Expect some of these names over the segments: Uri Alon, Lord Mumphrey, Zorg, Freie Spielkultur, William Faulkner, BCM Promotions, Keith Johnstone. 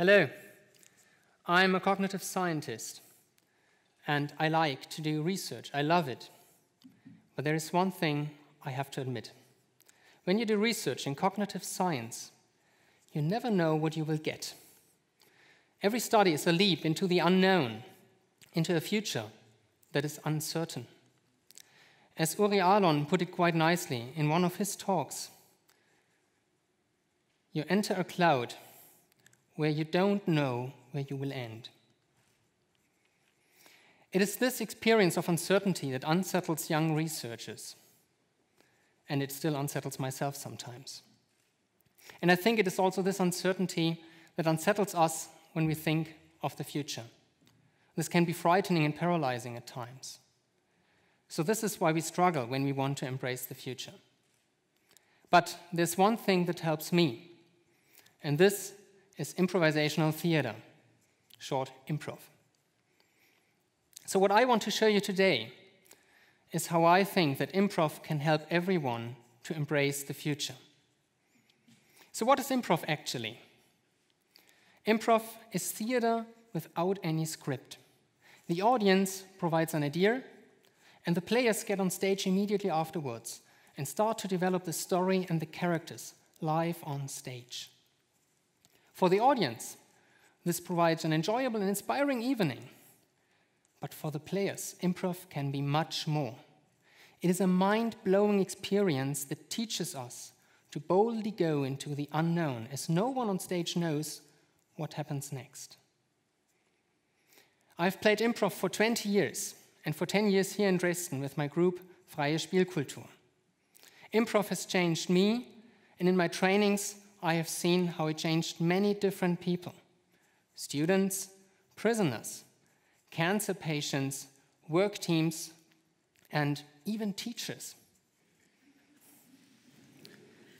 Hello, I'm a cognitive scientist, and I like to do research. I love it. But there is one thing I have to admit. When you do research in cognitive science, you never know what you will get. Every study is a leap into the unknown, into a future that is uncertain. As Uri Alon put it quite nicely in one of his talks, you enter a cloud where you don't know where you will end. It is this experience of uncertainty that unsettles young researchers, and it still unsettles myself sometimes. And I think it is also this uncertainty that unsettles us when we think of the future. This can be frightening and paralyzing at times. So this is why we struggle when we want to embrace the future. But there's one thing that helps me, and this is improvisational theater, short improv. So what I want to show you today is how I think that improv can help everyone to embrace the future. So what is improv actually? Improv is theater without any script. The audience provides an idea, and the players get on stage immediately afterwards and start to develop the story and the characters live on stage. For the audience, this provides an enjoyable and inspiring evening. But for the players, improv can be much more. It is a mind-blowing experience that teaches us to boldly go into the unknown, as no one on stage knows what happens next. I've played improv for 20 years, and for 10 years here in Dresden with my group Freie Spielkultur. Improv has changed me, and in my trainings I have seen how it changed many different people. Students, prisoners, cancer patients, work teams, and even teachers.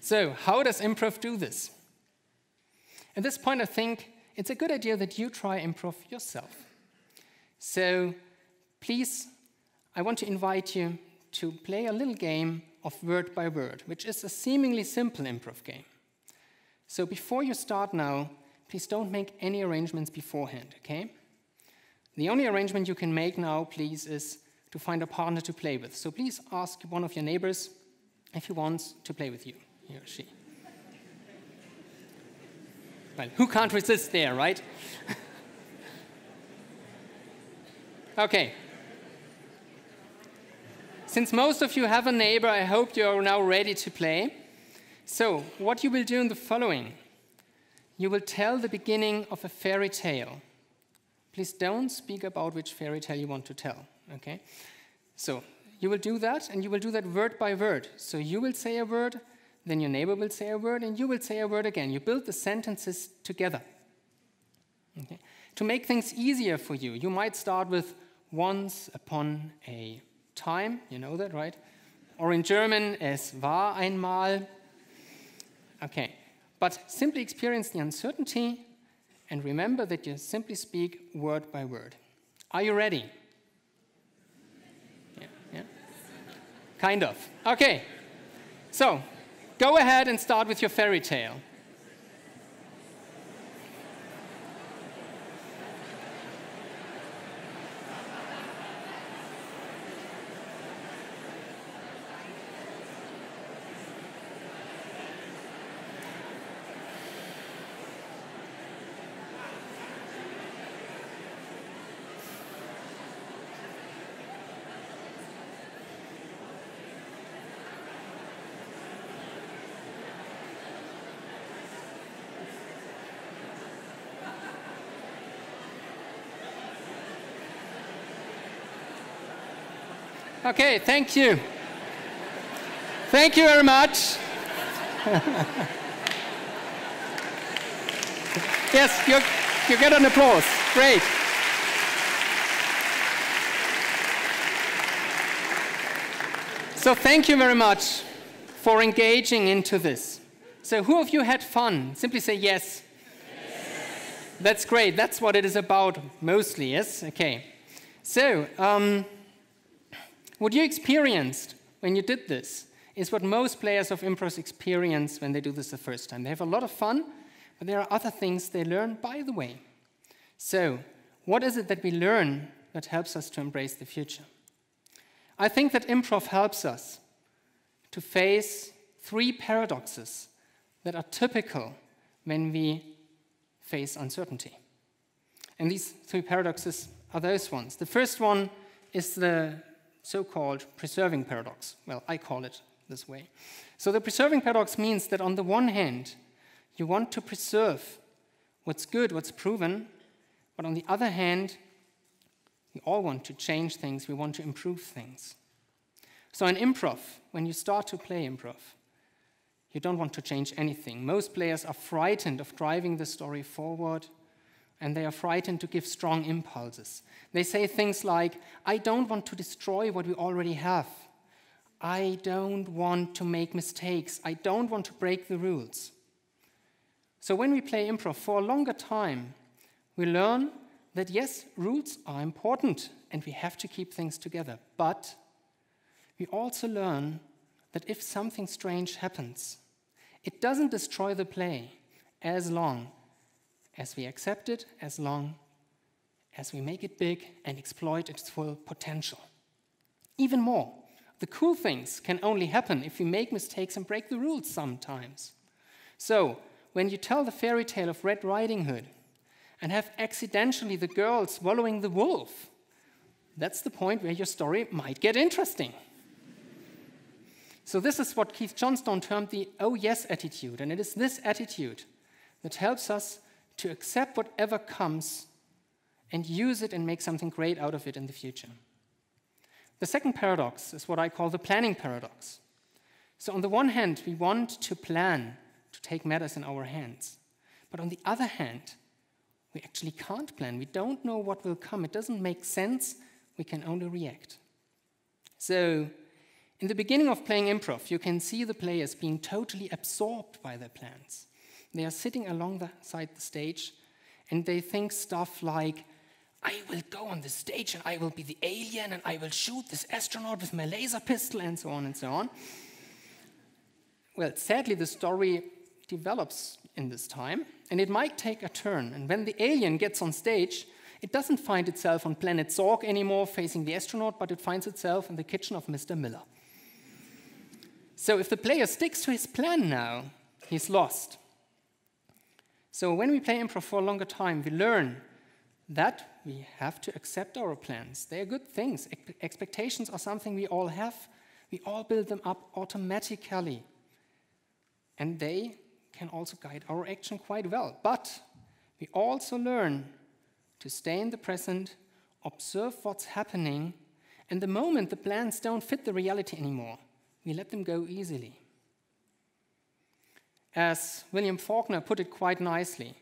So, how does improv do this? At this point, I think it's a good idea that you try improv yourself. So, please, I want to invite you to play a little game of word by word, which is a seemingly simple improv game. So before you start now, please don't make any arrangements beforehand, okay? The only arrangement you can make now, please, is to find a partner to play with. So please ask one of your neighbors if he wants to play with you, he or she. Well, who can't resist there, right? Okay. Since most of you have a neighbor, I hope you are now ready to play. So, what you will do in the following, you will tell the beginning of a fairy tale. Please don't speak about which fairy tale you want to tell, okay? So, you will do that, and you will do that word by word. So, you will say a word, then your neighbor will say a word, and you will say a word again. You build the sentences together. Okay? To make things easier for you, you might start with once upon a time, you know that, right? Or in German, es war einmal. Okay, but simply experience the uncertainty and remember that you simply speak word by word. Are you ready? Yeah? Kind of. Okay, so go ahead and start with your fairy tale. Okay, thank you. Thank you very much. Yes, you get an applause. Great. So thank you very much for engaging into this. So who of you had fun? Simply say yes. Yes. That's great. That's what it is about mostly, yes? Okay. So, what you experienced when you did this is what most players of improv experience when they do this the first time. They have a lot of fun, But there are other things they learn by the way. So, what is it that we learn that helps us to embrace the future? I think that improv helps us to face three paradoxes that are typical when we face uncertainty. And these three paradoxes are those ones. The first one is the so-called preserving paradox. Well, I call it this way. So the preserving paradox means that on the one hand, you want to preserve what's good, what's proven, but on the other hand, we all want to change things, we want to improve things. So in improv, when you start to play improv, you don't want to change anything. Most players are frightened of driving the story forward, and they are frightened to give strong impulses. They say things like, I don't want to destroy what we already have. I don't want to make mistakes. I don't want to break the rules. So when we play improv for a longer time, we learn that yes, rules are important and we have to keep things together. But we also learn that if something strange happens, it doesn't destroy the play as long as we accept it, as long as we make it big and exploit its full potential. Even more, the cool things can only happen if we make mistakes and break the rules sometimes. So, when you tell the fairy tale of Red Riding Hood and have accidentally the girl swallowing the wolf, that's the point where your story might get interesting. So this is what Keith Johnstone termed the "oh yes" attitude, and it is this attitude that helps us to accept whatever comes and use it and make something great out of it in the future. The second paradox is what I call the planning paradox. So on the one hand, we want to plan to take matters in our hands, but on the other hand, we actually can't plan. We don't know what will come. It doesn't make sense. We can only react. So, in the beginning of playing improv, you can see the players being totally absorbed by their plans. They are sitting alongside the stage, and they think stuff like, I will go on the stage, and I will be the alien, and I will shoot this astronaut with my laser pistol, and so on and so on. Well, sadly, the story develops in this time, and it might take a turn. And when the alien gets on stage, it doesn't find itself on planet Zorg anymore facing the astronaut, but it finds itself in the kitchen of Mr. Miller. So if the player sticks to his plan now, he's lost. So when we play improv for a longer time, we learn that we have to accept our plans. They are good things. Expectations are something we all have. We all build them up automatically. And they can also guide our action quite well. But we also learn to stay in the present, observe what's happening, and the moment the plans don't fit the reality anymore, we let them go easily. As William Faulkner put it quite nicely,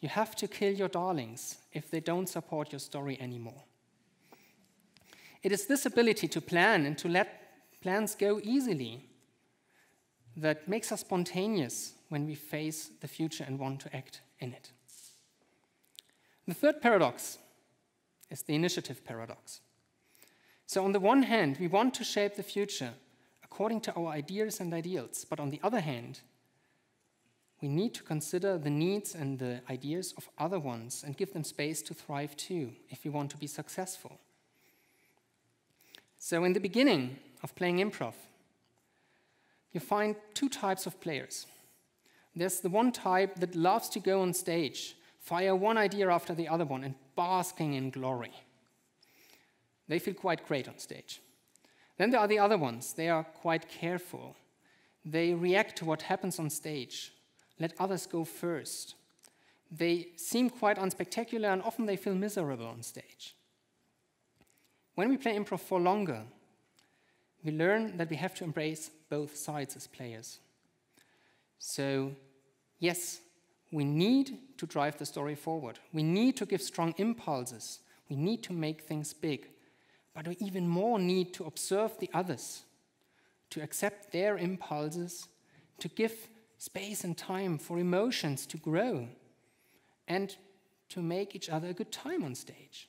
you have to kill your darlings if they don't support your story anymore. It is this ability to plan and to let plans go easily that makes us spontaneous when we face the future and want to act in it. The third paradox is the initiative paradox. So on the one hand, we want to shape the future according to our ideas and ideals, but on the other hand, we need to consider the needs and the ideas of other ones and give them space to thrive too, if we want to be successful. So in the beginning of playing improv, you find two types of players. There's the one type that loves to go on stage, fire one idea after the other one, and basking in glory. They feel quite great on stage. Then there are the other ones. They are quite careful. They react to what happens on stage, let others go first. They seem quite unspectacular, and often they feel miserable on stage. When we play improv for longer, we learn that we have to embrace both sides as players. So, yes, we need to drive the story forward. We need to give strong impulses. We need to make things big. But we even more need to observe the others, to accept their impulses, to give space and time for emotions to grow, and to make each other a good time on stage.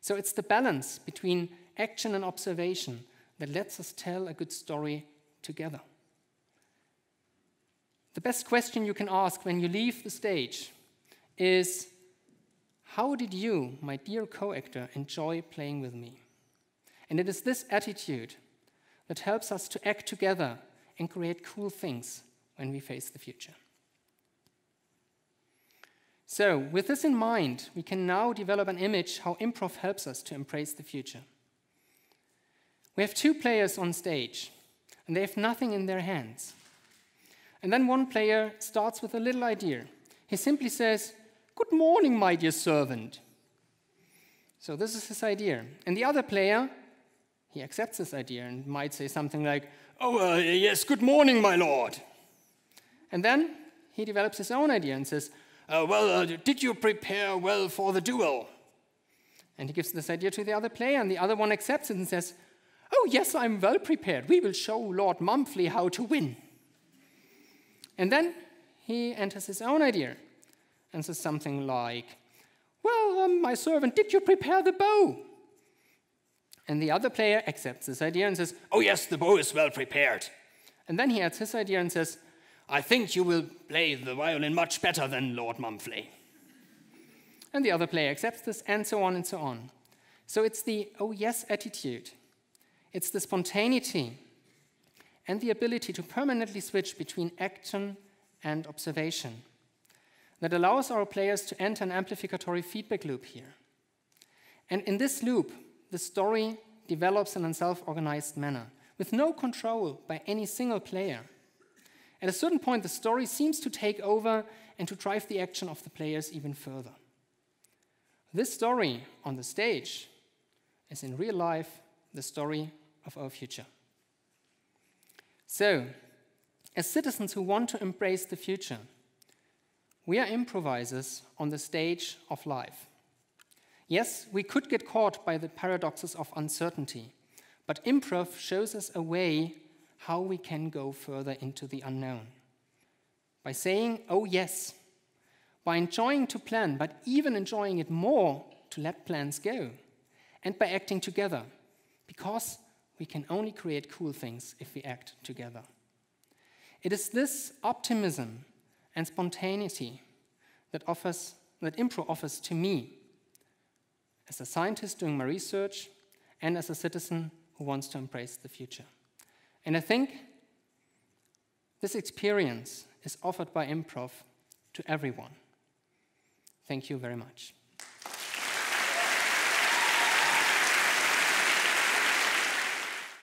So it's the balance between action and observation that lets us tell a good story together. The best question you can ask when you leave the stage is, how did you, my dear co-actor, enjoy playing with me? And it is this attitude that helps us to act together and create cool things when we face the future. So, with this in mind, we can now develop an image how improv helps us to embrace the future. We have two players on stage, and they have nothing in their hands. And then one player starts with a little idea. He simply says, "Good morning, my dear servant." So this is his idea. And the other player, he accepts this idea and might say something like, "Oh, yes, good morning, my lord." And then he develops his own idea and says, "Did you prepare well for the duel?" And he gives this idea to the other player, and the other one accepts it and says, "Oh, yes, I'm well prepared. We will show Lord Mumphrey how to win." And then he enters his own idea and says something like, "Well, my servant, did you prepare the bow?" And the other player accepts this idea and says, "Oh, yes, the bow is well prepared." And then he adds his idea and says, "I think you will play the violin much better than Lord Mumphrey." And the other player accepts this, and so on and so on. So it's the "oh, yes" attitude. It's the spontaneity and the ability to permanently switch between action and observation that allows our players to enter an amplificatory feedback loop here. And in this loop, the story develops in a self-organized manner, with no control by any single player. At a certain point, the story seems to take over and to drive the action of the players even further. This story on the stage is, in real life, the story of our future. So, as citizens who want to embrace the future, we are improvisers on the stage of life. Yes, we could get caught by the paradoxes of uncertainty, but improv shows us a way how we can go further into the unknown. By saying, "oh yes," by enjoying to plan, but even enjoying it more to let plans go, and by acting together, because we can only create cool things if we act together. It is this optimism and spontaneity that improv offers to me, as a scientist doing my research, and as a citizen who wants to embrace the future. And I think this experience is offered by improv to everyone. Thank you very much.